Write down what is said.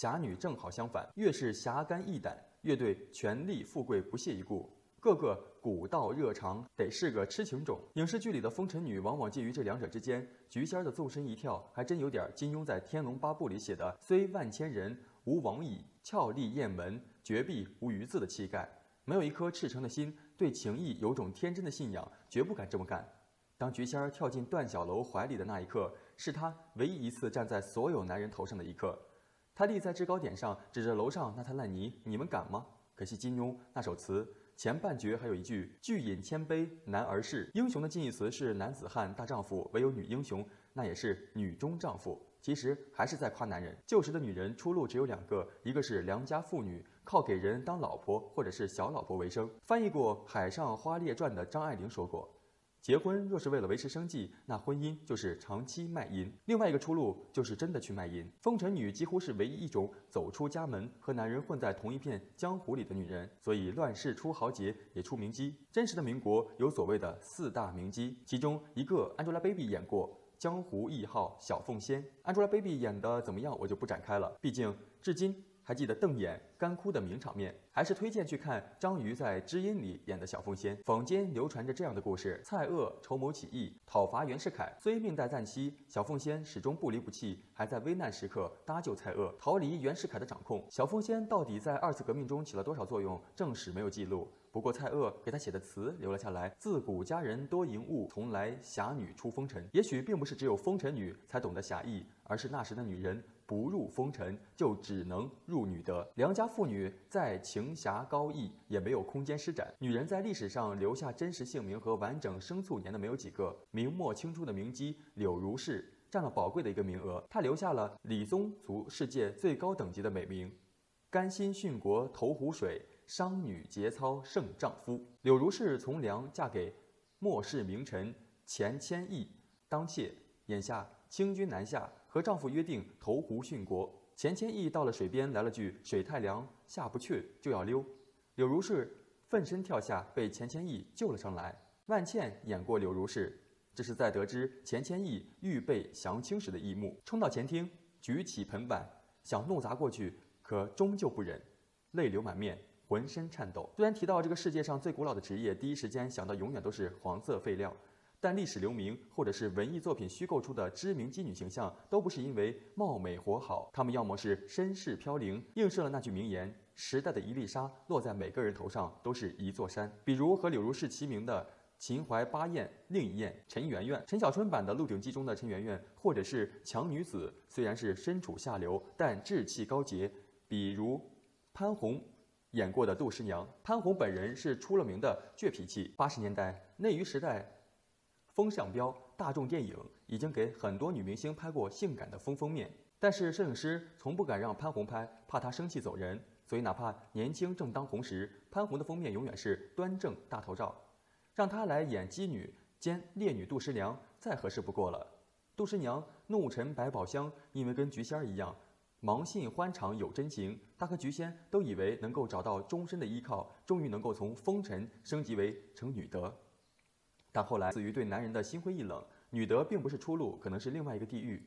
侠女正好相反，越是侠肝义胆，越对权力富贵不屑一顾。 个个古道热肠，得是个痴情种。影视剧里的风尘女往往介于这两者之间。菊仙儿的纵身一跳，还真有点金庸在《天龙八部》里写的“虽万千人，吾往矣；俏丽艳门，绝壁无余字”的气概。没有一颗赤诚的心，对情谊有种天真的信仰，绝不敢这么干。当菊仙儿跳进段小楼怀里的那一刻，是她唯一一次站在所有男人头上的一刻。她立在制高点上，指着楼上那滩烂泥：“你们敢吗？”可惜金庸那首词。 前半句还有一句“巨饮千杯男儿事”，英雄的近义词是男子汉、大丈夫，唯有女英雄，那也是女中丈夫。其实还是在夸男人。旧时的女人出路只有两个，一个是良家妇女，靠给人当老婆或者是小老婆为生。翻译过《海上花列传》的张爱玲说过：“结婚若是为了维持生计，那婚姻就是长期卖淫。另外一个出路就是真的去卖淫。”风尘女几乎是唯一一种走出家门和男人混在同一片江湖里的女人，所以乱世出豪杰也出名姬。真实的民国有所谓的四大名姬，其中一个 Angelababy 演过，江湖谥号小凤仙。Angelababy 演的怎么样，我就不展开了，毕竟至今还记得瞪眼干枯的名场面。还是推荐去看张瑜在《知音》里演的小凤仙。坊间流传着这样的故事：蔡锷筹谋起义，讨伐袁世凯。虽命带暂息，小凤仙始终不离不弃，还在危难时刻搭救蔡锷，逃离袁世凯的掌控。小凤仙到底在二次革命中起了多少作用，正史没有记录。不过蔡锷给他写的词留了下来：“自古佳人多淫物，从来侠女出风尘。”也许并不是只有风尘女才懂得侠义，而是那时的女人不入风尘，就只能入女德。良家妇女在情侠高义也没有空间施展，女人在历史上留下真实姓名和完整生卒年的没有几个。明末清初的名姬柳如是占了宝贵的一个名额，她留下了理宗族世界最高等级的美名：甘心殉国投湖水，商女节操胜丈夫。柳如是从良嫁给末世名臣钱谦益当妾，眼下清军南下，和丈夫约定投湖殉国。 钱谦益到了水边，来了句“水太凉，下不去就要溜”。柳如是奋身跳下，被钱谦益救了上来。万茜演过柳如是，这是在得知钱谦益预备降清时的一幕。冲到前厅，举起盆碗，想弄砸过去，可终究不忍，泪流满面，浑身颤抖。虽然提到这个世界上最古老的职业，第一时间想到永远都是黄色废料。 但历史留名，或者是文艺作品虚构出的知名妓女形象，都不是因为貌美活好，她们要么是身世飘零，映射了那句名言：“时代的一粒沙落在每个人头上，都是一座山。”比如和柳如是齐名的秦淮八艳、另一艳陈圆圆，陈小春版的《鹿鼎记》中的陈圆圆，或者是强女子，虽然是身处下流，但志气高洁。比如潘虹。 演过的杜十娘，潘虹本人是出了名的倔脾气。80年代内娱时代。 风向标、大众电影已经给很多女明星拍过性感的封面，但是摄影师从不敢让潘虹拍，怕她生气走人。所以哪怕年轻正当红时，潘虹的封面永远是端正大头照，让她来演妓女兼烈女杜十娘，再合适不过了。杜十娘怒沉百宝箱，因为跟菊仙儿一样，盲信欢场有真情，她和菊仙都以为能够找到终身的依靠，终于能够从风尘升级为成女德。 但后来，死于对男人的心灰意冷，女德并不是出路，可能是另外一个地狱。